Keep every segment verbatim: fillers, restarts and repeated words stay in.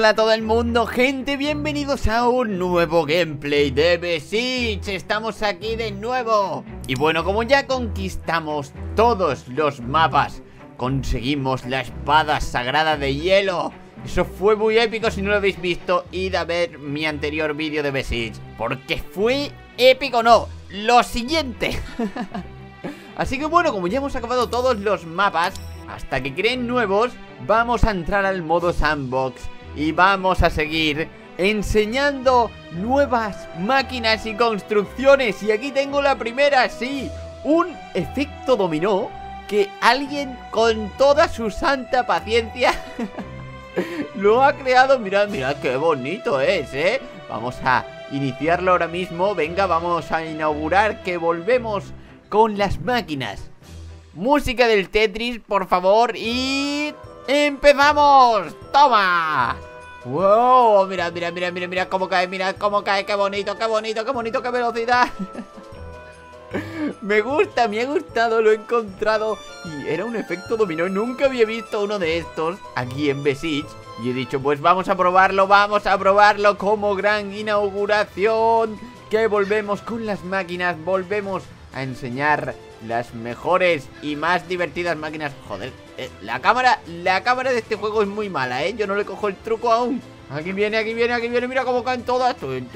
Hola a todo el mundo, gente, bienvenidos a un nuevo gameplay de Besiege. Estamos aquí de nuevo. Y bueno, como ya conquistamos todos los mapas, conseguimos la espada sagrada de hielo. Eso fue muy épico, si no lo habéis visto, id a ver mi anterior vídeo de Besiege, porque fue épico, no, lo siguiente. Así que bueno, como ya hemos acabado todos los mapas, hasta que creen nuevos, vamos a entrar al modo sandbox y vamos a seguir enseñando nuevas máquinas y construcciones. Y aquí tengo la primera, sí, un efecto dominó que alguien con toda su santa paciencia lo ha creado. Mirad, mirad qué bonito es, ¿eh? Vamos a iniciarlo ahora mismo. Venga, vamos a inaugurar que volvemos con las máquinas. Música del Tetris, por favor, y... ¡empezamos! ¡Toma! ¡Wow! Mirad, mirad, mirad, mirad, mirad cómo cae, mirad cómo cae, qué bonito, qué bonito, qué bonito, qué velocidad. Me gusta, me ha gustado, lo he encontrado. Y era un efecto dominó, nunca había visto uno de estos aquí en Besiege. Y he dicho, pues vamos a probarlo, vamos a probarlo como gran inauguración. Que volvemos con las máquinas, volvemos a enseñar las mejores y más divertidas máquinas. Joder, eh, la cámara La cámara de este juego es muy mala, ¿eh? Yo no le cojo el truco aún. Aquí viene, aquí viene, aquí viene, mira cómo caen todas. Aquí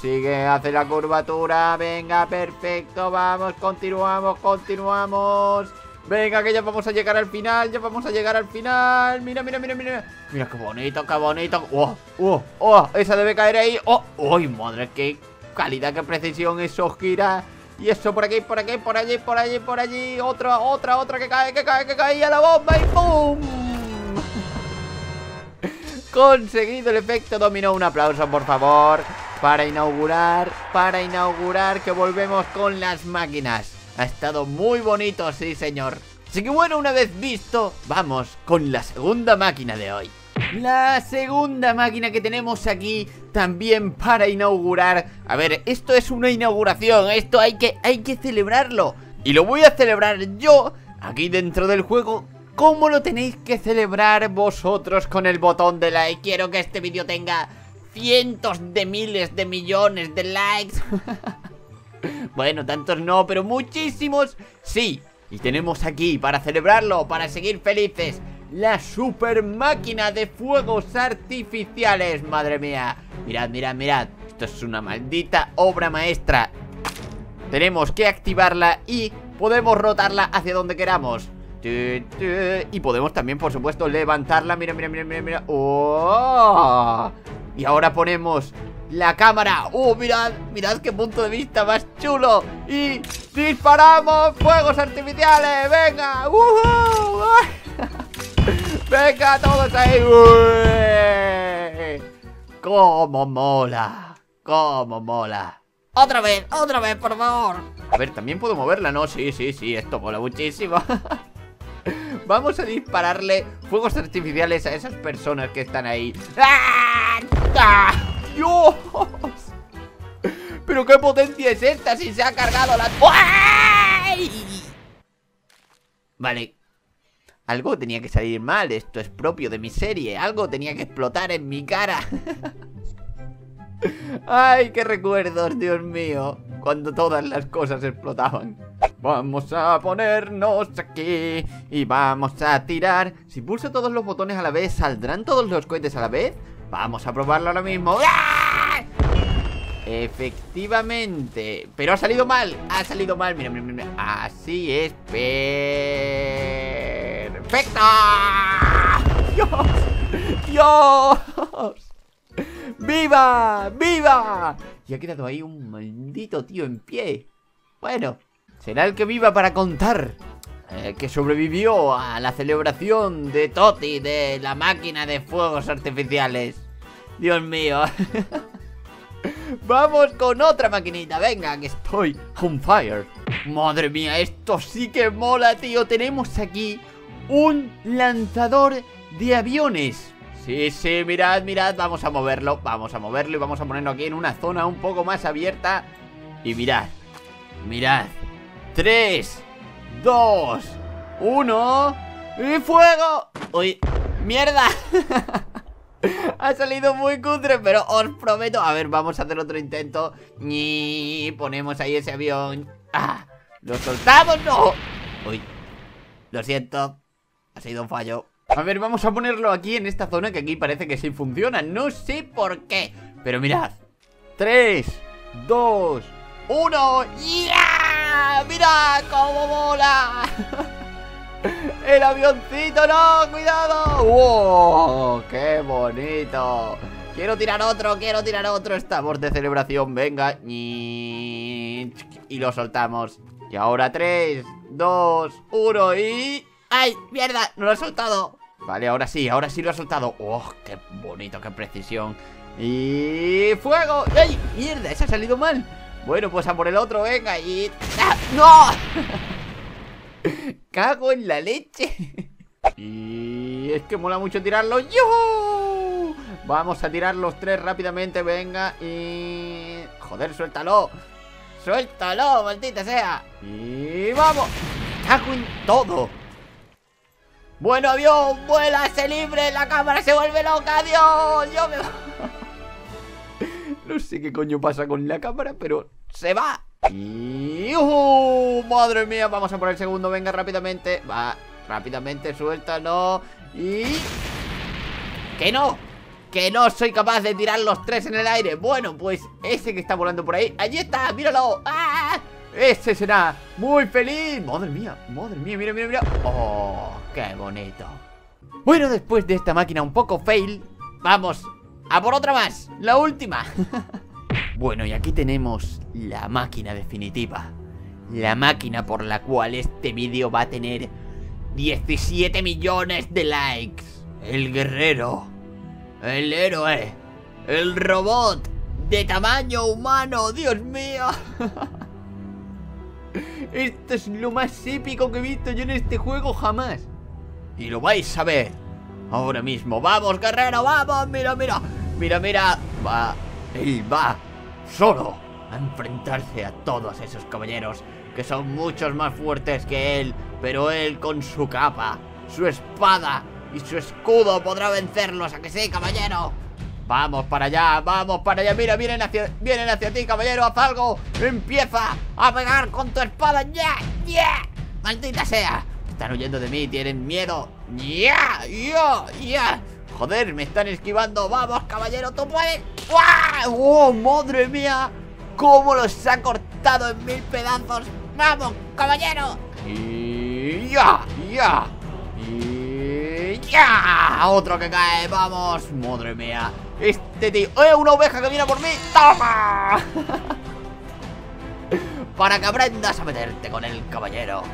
sigue, hace la curvatura. Venga, perfecto, vamos. Continuamos, continuamos. Venga, que ya vamos a llegar al final. Ya vamos a llegar al final. Mira, mira, mira, mira. Mira qué bonito, qué bonito. Oh, oh, oh, esa debe caer ahí. Oh, uy, madre, que calidad, que precisión, eso gira. Y eso por aquí, por aquí, por allí, por allí, por allí. Otra, otra, otra que cae, que cae, que cae a la bomba y ¡pum! Conseguido el efecto dominó. Un aplauso, por favor, para inaugurar, para inaugurar que volvemos con las máquinas. Ha estado muy bonito, sí señor. Así que bueno, una vez visto, vamos con la segunda máquina de hoy. La segunda máquina que tenemos aquí también para inaugurar. A ver, esto es una inauguración, esto hay que, hay que celebrarlo. Y lo voy a celebrar yo aquí dentro del juego. ¿Cómo lo tenéis que celebrar vosotros? Con el botón de like. Quiero que este vídeo tenga cientos de miles de millones de likes. Bueno, tantos no, pero muchísimos sí. Y tenemos aquí para celebrarlo, para seguir felices, la super máquina de fuegos artificiales. Madre mía, mirad, mirad, mirad. Esto es una maldita obra maestra. Tenemos que activarla y podemos rotarla hacia donde queramos. Y podemos también, por supuesto, levantarla. Mira, mira, mira, mira, mira. ¡Oh! Y ahora ponemos la cámara. ¡Oh, mirad! Mirad qué punto de vista más chulo. Y disparamos fuegos artificiales. ¡Venga! ¡Uhú! ¡Venga, todos ahí! ¡Uy! ¡Cómo mola! ¡Cómo mola! ¡Otra vez! ¡Otra vez, por favor! A ver, también puedo moverla, ¿no? Sí, sí, sí, esto mola muchísimo. Vamos a dispararle fuegos artificiales a esas personas que están ahí. ¡Ah! ¡Dios! ¡Pero qué potencia es esta! ¡Si se ha cargado la... ¡Uy! Vale. Algo tenía que salir mal, esto es propio de mi serie. Algo tenía que explotar en mi cara. Ay, qué recuerdos, Dios mío, cuando todas las cosas explotaban. Vamos a ponernos aquí y vamos a tirar. Si pulso todos los botones a la vez, ¿saldrán todos los cohetes a la vez? Vamos a probarlo ahora mismo. ¡Ah! Efectivamente, pero ha salido mal, ha salido mal. Mira, mira, mira, así es. Pe... ¡Perfecto! ¡Dios! ¡Dios! ¡Viva! ¡Viva! Y ha quedado ahí un maldito tío en pie. Bueno, será el que viva para contar. El que sobrevivió a la celebración de Toti de la máquina de fuegos artificiales. Dios mío. Vamos con otra maquinita, venga, que estoy on fire. Madre mía, esto sí que mola, tío. Tenemos aquí un lanzador de aviones. Sí, sí, mirad, mirad. Vamos a moverlo, vamos a moverlo. Y vamos a ponerlo aquí en una zona un poco más abierta. Y mirad, mirad. Tres, dos, uno. ¡Y fuego! Uy, ¡Mierda! Ha salido muy cutre, pero os prometo. A ver, vamos a hacer otro intento. Y ponemos ahí ese avión. ¡Ah! ¡Lo soltamos! ¡No! Uy, lo siento. Ha sido un fallo. A ver, vamos a ponerlo aquí en esta zona, que aquí parece que sí funciona. No sé por qué, pero mirad. Tres, dos, uno. ¡Ya! ¡Mirad cómo mola! El avioncito, no, cuidado. ¡Wow! ¡Qué bonito! Quiero tirar otro, quiero tirar otro. Estamos de celebración, venga. Y lo soltamos. Y ahora tres, dos, uno y... ¡Ay, mierda! ¡No lo he soltado! Vale, ahora sí, ahora sí lo he soltado. ¡Oh, qué bonito, qué precisión! Y... ¡fuego! ¡Ay, mierda! Ese ha salido mal. Bueno, pues a por el otro, venga. Y... ¡Ah! ¡No! Cago en la leche. Y es que mola mucho tirarlo. ¡Yuhu! Vamos a tirar los tres rápidamente, venga. Y... joder, suéltalo. Suéltalo, maldita sea. Y vamos. Cago en todo. Bueno, avión, vuela, se libre. La cámara se vuelve loca, adiós. Yo me no sé qué coño pasa con la cámara, pero se va. Y... ¡uh! ¡Madre mía! Vamos a por el segundo, venga, rápidamente. Va, rápidamente, suéltalo. Y... ¡que no! ¡Que no soy capaz de tirar los tres en el aire! Bueno, pues ese que está volando por ahí, ¡allí está! ¡Míralo! ¡Ah! ¡Ese será muy feliz! ¡Madre mía! ¡Madre mía! ¡Mira, mira, mira! ¡Oh! ¡Qué bonito! Bueno, después de esta máquina un poco fail, vamos a por otra más, la última. Bueno, y aquí tenemos la máquina definitiva. La máquina por la cual este vídeo va a tener diecisiete millones de likes. El guerrero, el héroe, el robot de tamaño humano, Dios mío. Esto es lo más épico que he visto yo en este juego jamás. Y lo vais a ver ahora mismo. Vamos, guerrero, vamos, mira, mira. Mira, mira, va, él va solo a enfrentarse a todos esos caballeros que son muchos más fuertes que él, pero él con su capa, su espada y su escudo podrá vencerlos, ¿a que sí, caballero? Vamos para allá, vamos para allá. Mira, vienen hacia, vienen hacia ti, caballero. Haz algo, empieza a pegar con tu espada. ¡Ya! ¡Ya! ¡Maldita sea! Están huyendo de mí, tienen miedo. ¡Ya! ¡Ya! ¡Ya! Joder, me están esquivando. Vamos, caballero, tú puedes. ¡Wow! ¡Oh, madre mía! ¡Cómo los ha cortado en mil pedazos! ¡Vamos, caballero! ¡Y ya! ¡Ya! ¡Y ya! ¡Otro que cae! ¡Vamos! ¡Madre mía! Este tío... ¡eh! ¡Una oveja que viene por mí! ¡Toma! Para que aprendas a meterte con el caballero,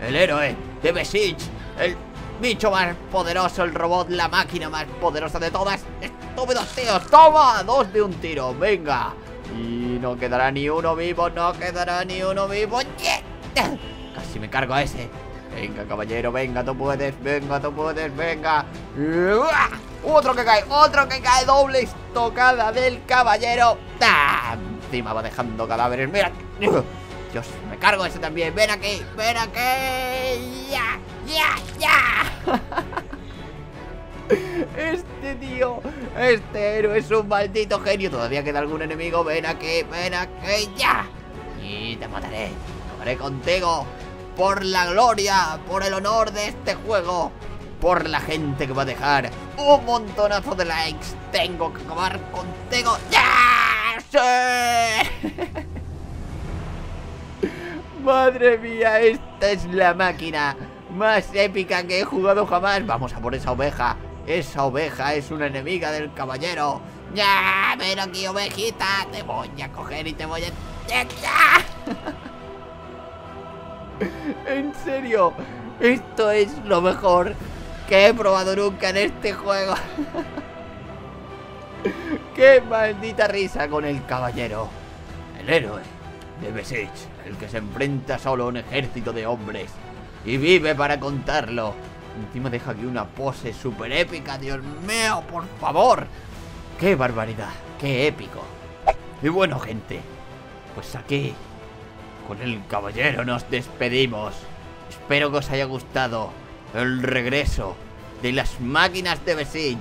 el héroe de Besiege, el... bicho más poderoso, el robot, la máquina más poderosa de todas. Estúpidos tíos, toma, dos de un tiro, venga. Y no quedará ni uno vivo, no quedará ni uno vivo. ¡Yeah! Casi me cargo a ese. Venga, caballero, venga, tú puedes, venga, tú puedes, venga. ¡Uah! Otro que cae, otro que cae, doble estocada del caballero. ¡Ah! Encima va dejando cadáveres, mira. Dios, me cargo a ese también, ven aquí, ven aquí. ¡Ya! ¡Ya! ¡Ya! Este tío, este héroe es un maldito genio. Todavía queda algún enemigo. Ven aquí, ven aquí, ya. Y te mataré. Acabaré contigo. Por la gloria, por el honor de este juego, por la gente que va a dejar un montonazo de likes. Tengo que acabar contigo. ¡Ya! ¡Sí! Madre mía, esta es la máquina más épica que he jugado jamás. Vamos a por esa oveja. Esa oveja es una enemiga del caballero. ¡Ya! Ven aquí, ovejita. Te voy a coger y te voy a... ¡ya! En serio, esto es lo mejor que he probado nunca en este juego. ¡Qué maldita risa con el caballero, el héroe de Besiege, el que se enfrenta solo a un ejército de hombres y vive para contarlo! Encima deja aquí una pose súper épica. ¡Dios mío, por favor! ¡Qué barbaridad! ¡Qué épico! Y bueno, gente, pues aquí, con el caballero, nos despedimos. Espero que os haya gustado el regreso y las máquinas de Besiege.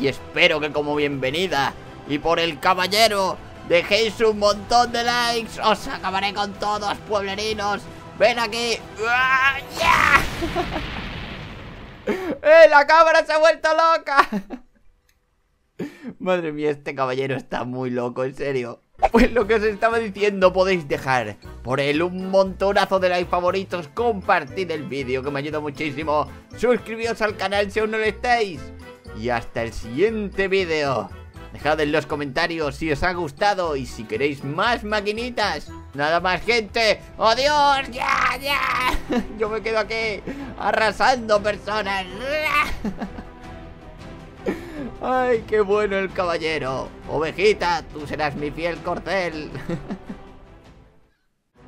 Y espero que como bienvenida y por el caballero dejéis un montón de likes. Os acabaré con todos, pueblerinos. Ven aquí. ¡Ah, yeah! ¡Eh, la cámara se ha vuelto loca! Madre mía, este caballero está muy loco, en serio. Pues lo que os estaba diciendo, podéis dejar por él un montonazo de like, favoritos, compartid el vídeo que me ayuda muchísimo, suscribiros al canal si aún no lo estáis, y hasta el siguiente vídeo. Dejad en los comentarios si os ha gustado y si queréis más maquinitas. Nada más, gente. ¡Adiós! ¡Ya, ya! Yo me quedo aquí arrasando personas. ¡Ay, qué bueno el caballero! Ovejita, tú serás mi fiel corcel.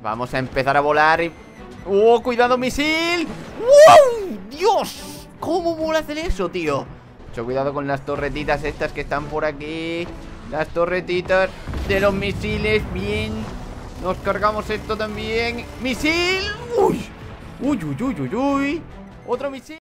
Vamos a empezar a volar y... ¡Oh, cuidado, misil! ¡Wow! ¡Dios! ¿Cómo mola hacer eso, tío? Mucho cuidado con las torretitas estas que están por aquí. Las torretitas de los misiles. Bien. Nos cargamos esto también. ¡Misil! ¡Uy! ¡Uy, uy, uy, uy, uy! ¡Otro misil!